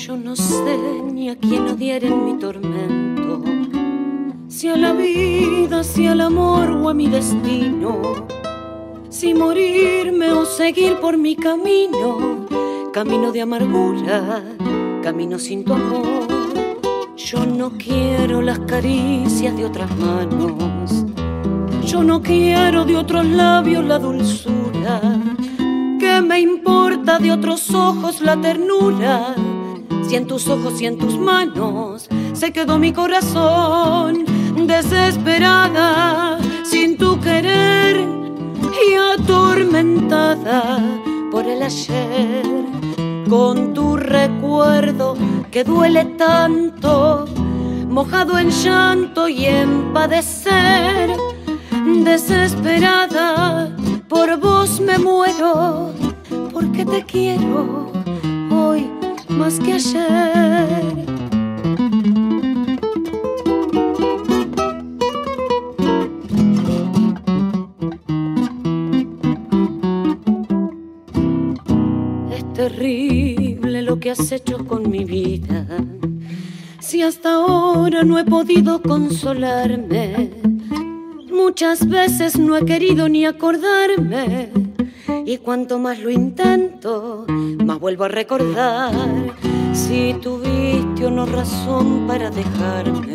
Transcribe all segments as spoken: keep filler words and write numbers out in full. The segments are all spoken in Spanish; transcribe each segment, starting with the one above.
Yo no sé ni a quién odiar en mi tormento, si a la vida, si al amor o a mi destino, si morirme o seguir por mi camino, camino de amargura, camino sin tu amor. Yo no quiero las caricias de otras manos, yo no quiero de otros labios la dulzura, ¿qué me importa de otros ojos la ternura? Si en tus ojos y en tus manos se quedó mi corazón desesperada, sin tu querer y atormentada por el ayer, con tu recuerdo que duele tanto, mojado en llanto y en padecer. Desesperada, por vos me muero, porque te quiero hoy más que ayer. Es terrible lo que has hecho con mi vida, si hasta ahora no he podido consolarme, muchas veces no he querido ni acordarme, y cuanto más lo intento, más vuelvo a recordar. Si tuviste o no razón para dejarme,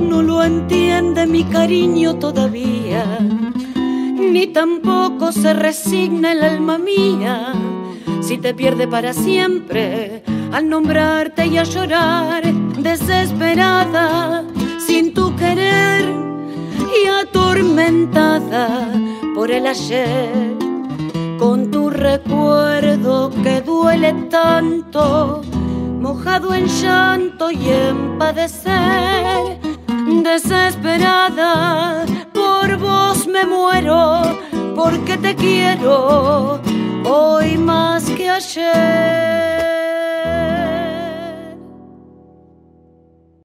no lo entiende mi cariño todavía, ni tampoco se resigna el alma mía, si te pierde para siempre al nombrarte y a llorar. Desesperada, sin tu querer y atormentada por el ayer, con tu recuerdo que duele tanto, mojado en llanto y en padecer. Desesperada, por vos me muero, porque te quiero hoy más que ayer.